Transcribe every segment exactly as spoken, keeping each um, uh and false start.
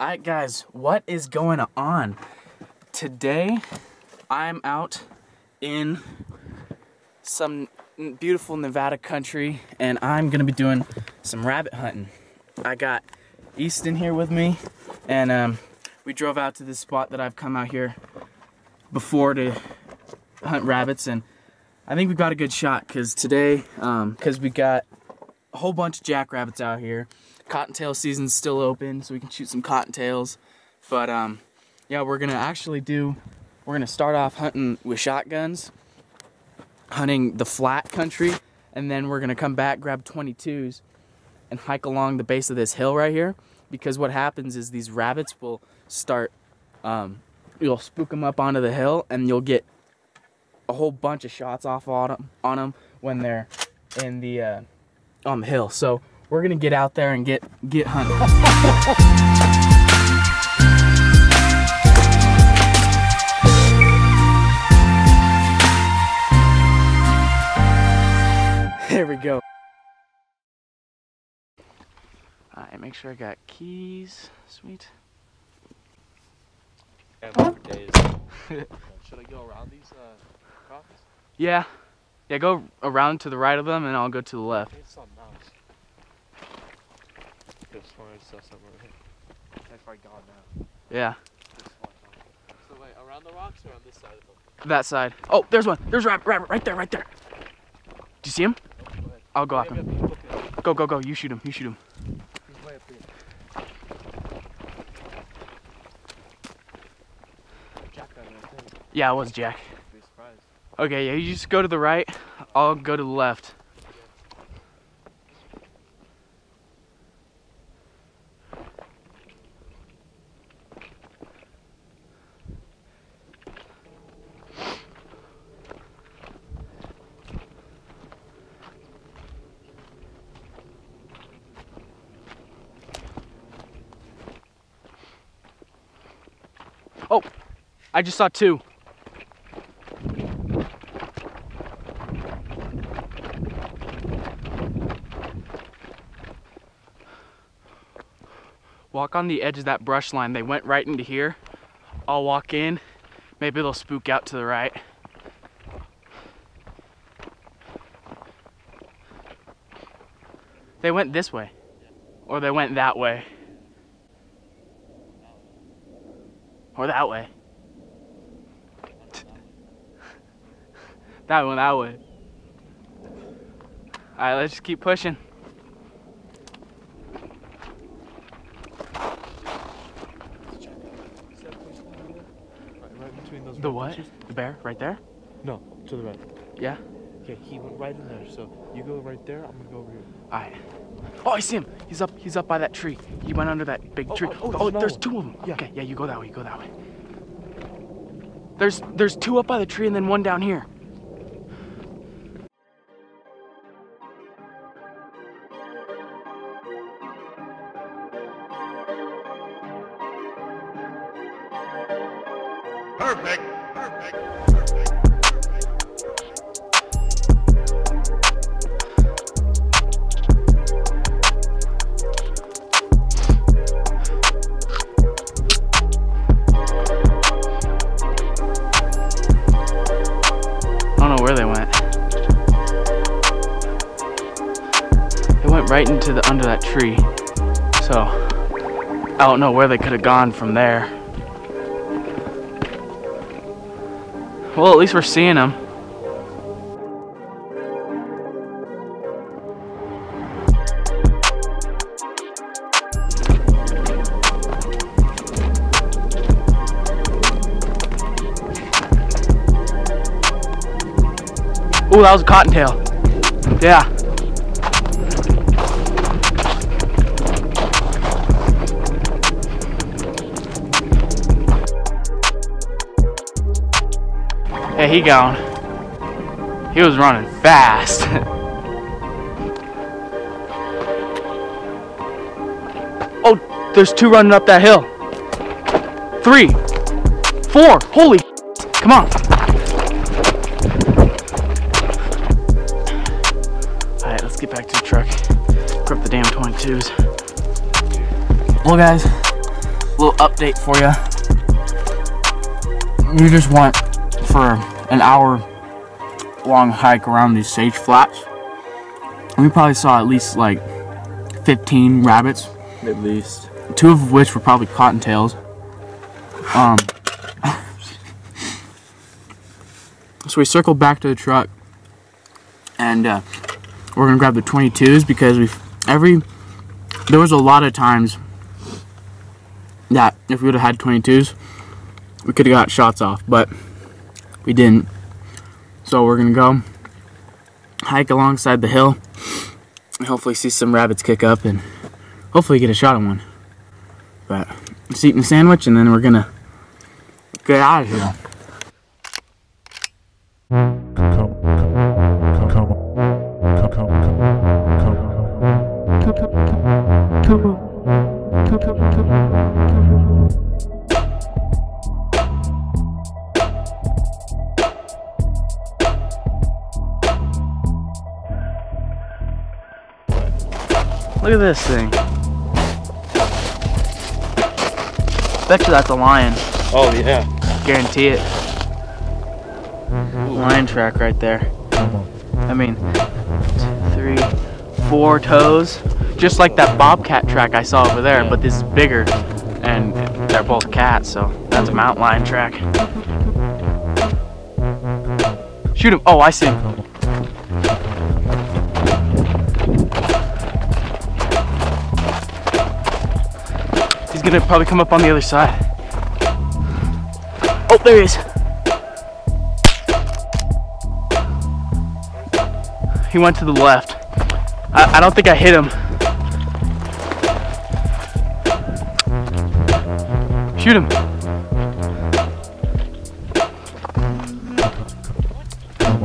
Alright guys, what is going on? Today I'm out in some beautiful Nevada country and I'm gonna be doing some rabbit hunting. I got Easton here with me and um, we drove out to this spot that I've come out here before to hunt rabbits, and I think we got a good shot because today, um, because we got a whole bunch of jackrabbits out here. Cottontail season's still open, so we can shoot some cottontails. But um, yeah, we're gonna actually do, we're gonna start off hunting with shotguns, hunting the flat country, and then we're gonna come back, grab twenty-twos, and hike along the base of this hill right here. Because what happens is these rabbits will start, um, you'll spook them up onto the hill, and you'll get a whole bunch of shots off on them, on them when they're in the, uh, on the hill. So we're gonna get out there and get get hunting. There we go. All right, make sure I got keys. Sweet. Yeah, for days. Should I go around these uh, rocks? Yeah. Yeah, go around to the right of them, and I'll go to the left. It's on mouse. This one, I saw something over here. That's probably gone now. Yeah. So wait, around the rocks or on this side of them? That side. Oh, there's one. There's a rabbit, rabbit right there, right there. Do you see him? Oh, go I'll go after him. Go, go, go. You shoot him. You shoot him. He's way up here. Jack got him, I think. Yeah, it was Jack. Be surprised. Okay, yeah, you just go to the right. I'll go to the left. Oh, I just saw two. Walk on the edge of that brush line. They went right into here. I'll walk in. Maybe they'll spook out to the right. They went this way, or they went that way. Or that way. That one that way. Alright, let's just keep pushing. Right between those the what? Bushes. The bear? Right there? No, to the right. Yeah? Okay, he went right in there, so you go right there, I'm gonna go over here. Alright. Oh, I see him. He's up. He's up by that tree. He went under that big oh, tree. Oh, oh, oh there's one. Two of them. Yeah. Okay, yeah, you go that way. You go that way. There's there's two up by the tree and then one down here. Perfect. Perfect. Right into the under that tree, so I don't know where they could have gone from there. Well, at least we're seeing them. Oh, that was a cottontail. Yeah. Yeah, he gone. He was running fast. Oh, there's two running up that hill. Three, four, holy, come on. All right, let's get back to the truck, grip the damn twenty-twos. Well guys, little update for you. We just went for an hour long hike around these sage flats. We probably saw at least like fifteen rabbits. At least. Two of which were probably cottontails. Um, so we circled back to the truck, and uh, we're gonna grab the twenty-twos because we every there was a lot of times that if we would have had twenty-twos, we could have got shots off, but we didn't. So we're gonna go hike alongside the hill, and hopefully see some rabbits kick up, and hopefully get a shot at one. But just eating a sandwich, and then we're gonna get out of here. Look at this thing. Bet you that's a lion. Oh yeah. Guarantee it. Lion track right there. I mean, two, three, four toes. Just like that bobcat track I saw over there, but this is bigger. And they're both cats, so that's a mountain lion track. Shoot him. Oh, I see him. He's gonna probably come up on the other side. Oh, there he is. He went to the left. I, I don't think I hit him. Shoot him.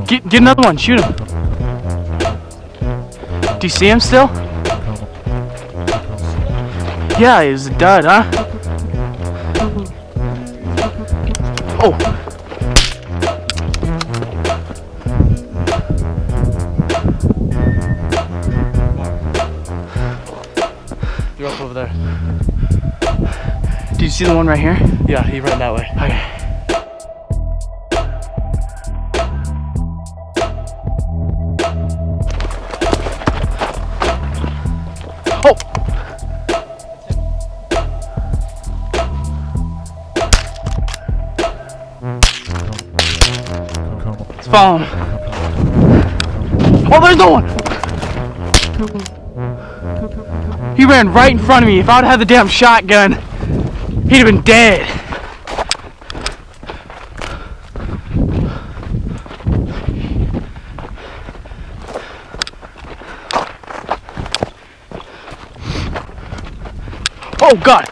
Get, get another one, shoot him. Do you see him still? Yeah, he was a dud, huh? Oh! You're up over there. Did you see the one right here? Yeah, he ran that way. Okay. Follow him. Oh, there's no one! He ran right in front of me. If I would have had the damn shotgun, he'd have been dead. Oh, God!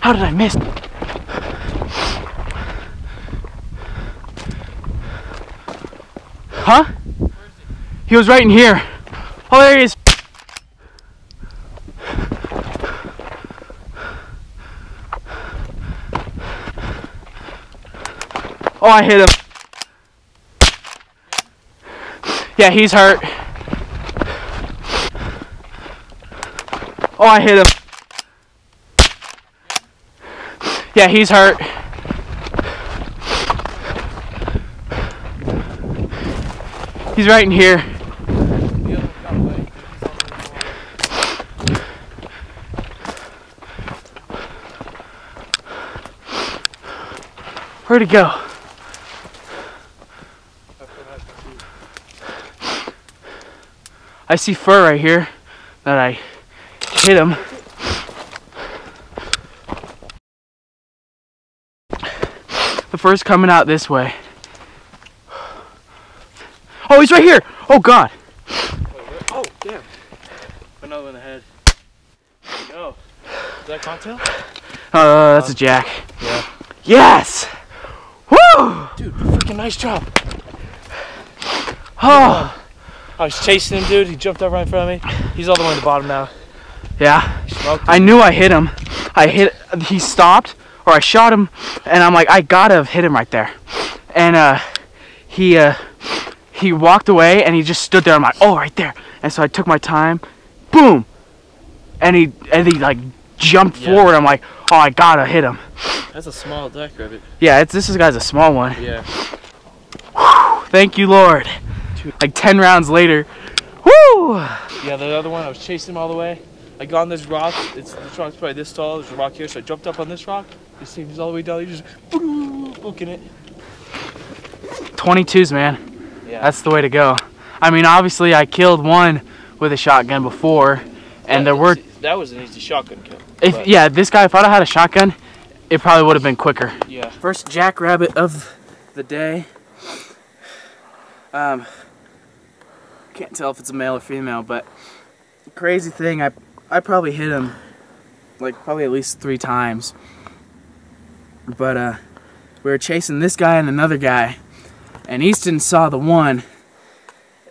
How did I miss? Huh? He was right in here. Oh, there he is. Oh, I hit him. Yeah, he's hurt. Oh, I hit him. Yeah, he's hurt. He's right in here. Where'd he go? I see fur right here that I hit him. The fur's coming out this way. Oh, he's right here! Oh, God! Oh, damn. another in the head. There you go. Is that cocktail? Uh, that's uh, a jack. Yeah. Yes! Woo! Dude, freaking nice job. Oh! I was chasing him, dude. He jumped up right in front of me. He's all the way to the bottom now. Yeah. I knew I hit him. I hit, he stopped, or I shot him, and I'm like, I gotta have hit him right there. And uh, he uh, he walked away, and he just stood there. I'm like, oh, right there. And so I took my time, boom, and he and he like jumped yeah. forward. I'm like, oh, I gotta hit him. That's a small duck rabbit. Yeah, it's this guy's a small one. Yeah. Whew, thank you, Lord. Like ten rounds later. Woo! Yeah, the other one, I was chasing him all the way. I got on this rock. It's, this rock's probably this tall. There's a rock here, so I jumped up on this rock. You see, he's all the way down. He's just booking it. twenty-twos, man. Yeah. That's the way to go. I mean, obviously, I killed one with a shotgun before, and that there were. That was an easy shotgun kill. If, yeah, this guy, if I'd have had a shotgun, it probably would have been quicker. Yeah. First jackrabbit of the day. Um, can't tell if it's a male or female, but the crazy thing, I I probably hit him like probably at least three times. But uh, we were chasing this guy and another guy, and Easton saw the one.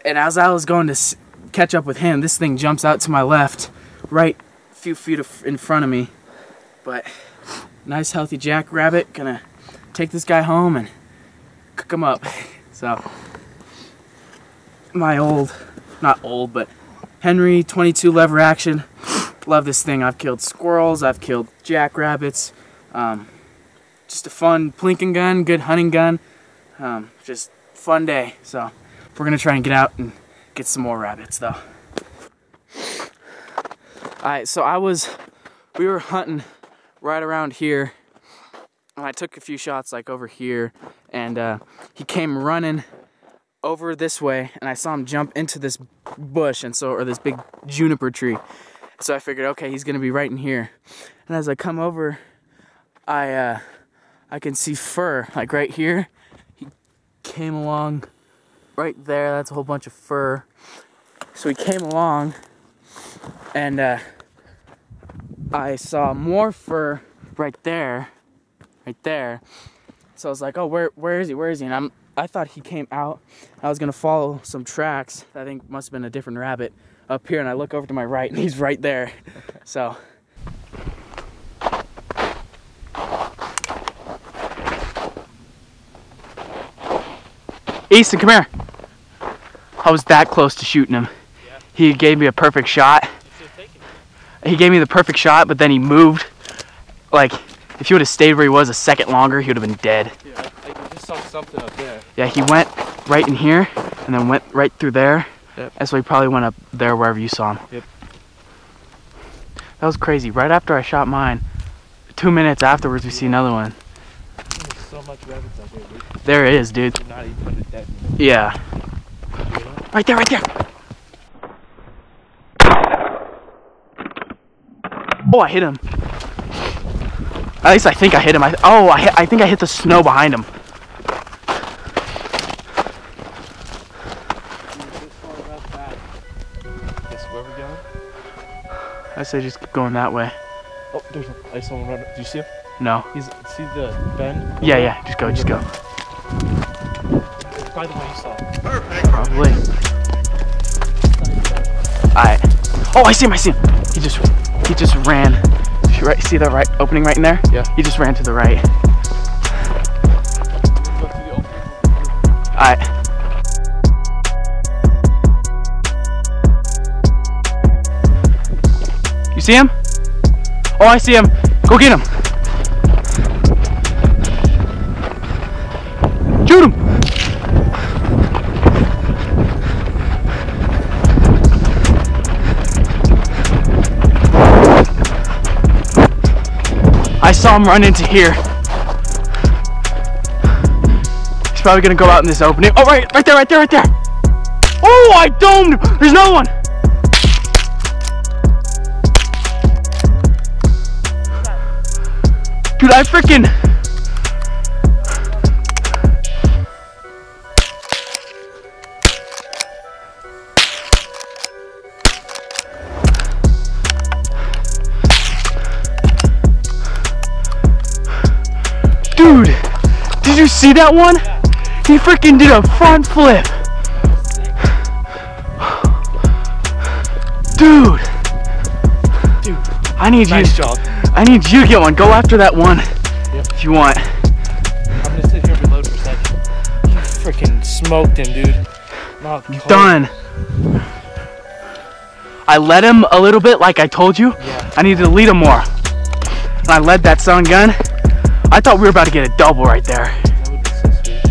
And as I was going to s catch up with him, this thing jumps out to my left, right a few feet in front of me. But nice healthy jackrabbit, gonna take this guy home and cook him up. So my old, not old, but Henry twenty-two lever action. Love this thing. I've killed squirrels, I've killed jackrabbits. Um, just a fun plinking gun, good hunting gun. Um, just fun day. So we're gonna try and get out and get some more rabbits though. Alright, so I was, we were hunting right around here, and I took a few shots like over here, and uh, he came running over this way, and I saw him jump into this bush, and so, or this big juniper tree. So I figured, okay, he's gonna be right in here. And as I come over, I, uh, I can see fur, like right here. He came along. Right there, that's a whole bunch of fur. So we came along, and uh, I saw more fur right there, right there. So I was like, "Oh, where, where is he? Where is he?" And I'm, I thought he came out. I was gonna follow some tracks. I think must have been a different rabbit up here. And I look over to my right, and he's right there. So. Easton, come here. I was that close to shooting him. Yeah. He gave me a perfect shot. He gave me the perfect shot, but then he moved. Like, if he would have stayed where he was a second longer, he would have been dead. Yeah, I, I just saw something up there. Yeah, he went right in here, and then went right through there. Yep. And so he probably went up there wherever you saw him. Yep. That was crazy. Right after I shot mine, two minutes afterwards, we yeah. see another one. There's so much rabbits up here, dude. There is, dude. You're not even putting it dead. Yeah. Right there, right there. Oh, I hit him. At least I think I hit him. I oh, I, hit, I think I hit the snow behind him. Where we going? I say just keep going that way. Oh, there's I saw one right up. Do you see him? No. He's see the bend? Yeah, yeah. Just go, just go. It's probably the way you saw him. Perfect. Probably. Alright. Oh, I see him, I see him. He just he just ran. Right, see the right opening right in there? Yeah. He just ran to the right. Alright. You see him? Oh, I see him. Go get him. I saw him run into here. He's probably gonna go out in this opening. Oh, right, right there, right there, right there. Oh, I domed him. There's another one. Dude, I freaking. you see that one? Yeah. He freaking did a front flip. Dude. Dude. I need nice you. Job. I need you to get one. Go after that one yep. if you want. I'm gonna sit here and reload for a second. You freaking smoked him, dude. Not done. I led him a little bit like I told you. Yeah. I needed to lead him more. And I led that sun gun. I thought we were about to get a double right there. That would be so sweet.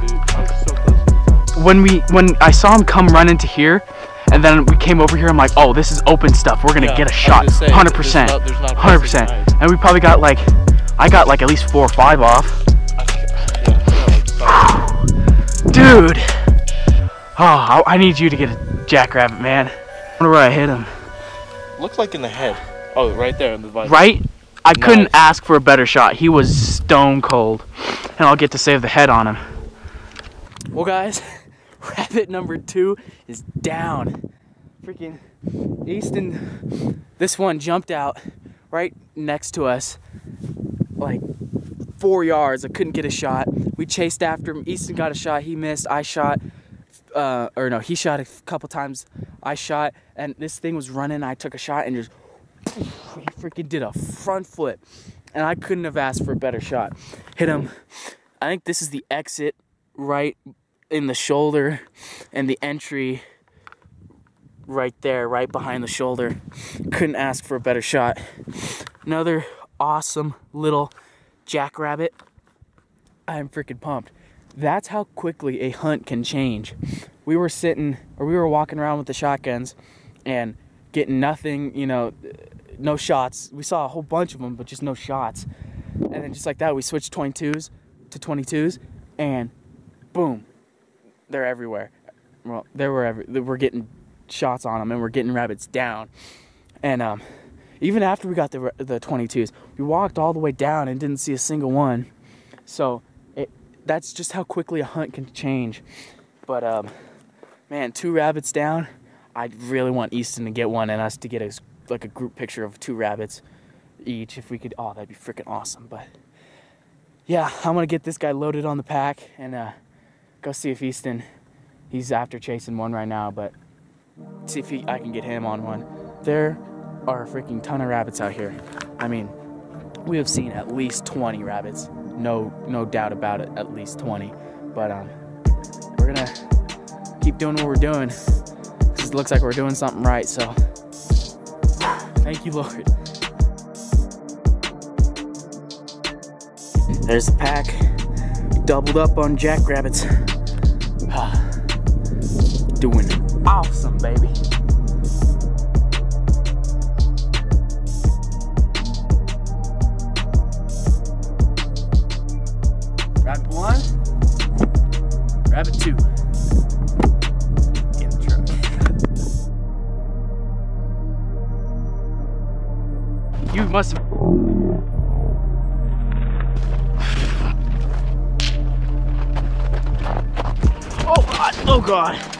Dude, I was so close to the when we when I saw him come run into here, and then we came over here, I'm like, oh, this is open stuff. We're gonna yeah, get a shot, one hundred percent, one hundred percent. And we probably got like, I got like at least four or five off. Dude, oh, I need you to get a jackrabbit, man. I wonder where I hit him. Looks like in the head. Oh, right there in the vice. Right? I nice. Couldn't ask for a better shot. He was stone cold, and I'll get to save the head on him. Well, guys, rabbit number two is down. Freaking Easton, this one jumped out right next to us, like four yards. I couldn't get a shot. We chased after him. Easton got a shot. He missed. I shot. Uh, or no, he shot a couple times. I shot, and this thing was running. I took a shot and just he freaking did a front flip, and I couldn't have asked for a better shot. Hit him. I think this is the exit right in the shoulder, and the entry right there, right behind the shoulder. Couldn't ask for a better shot. Another awesome little jackrabbit. I'm freaking pumped. That's how quickly a hunt can change. We were sitting, or we were walking around with the shotguns and getting nothing, you know, no shots. We saw a whole bunch of them, but just no shots. And then just like that, we switched twenty-twos to twenty-twos, and boom, they're everywhere. Well, they were every, we're getting shots on them, and we're getting rabbits down. And um, even after we got the the twenty-twos, we walked all the way down and didn't see a single one. So it, that's just how quickly a hunt can change. But um, man, two rabbits down. I really want Easton to get one and us to get a, like a group picture of two rabbits each if we could. Oh, that'd be freaking awesome. But yeah, I'm gonna get this guy loaded on the pack and uh, go see if Easton, he's after chasing one right now, but see if he, I can get him on one. There are a freaking ton of rabbits out here. I mean, we have seen at least twenty rabbits. No, no doubt about it, at least twenty. But um, we're gonna keep doing what we're doing. It looks like we're doing something right, so thank you, Lord. There's the pack. Doubled up on jackrabbits. Ah, doing awesome, baby. Rabbit one, rabbit two. You must have. Oh God, oh God.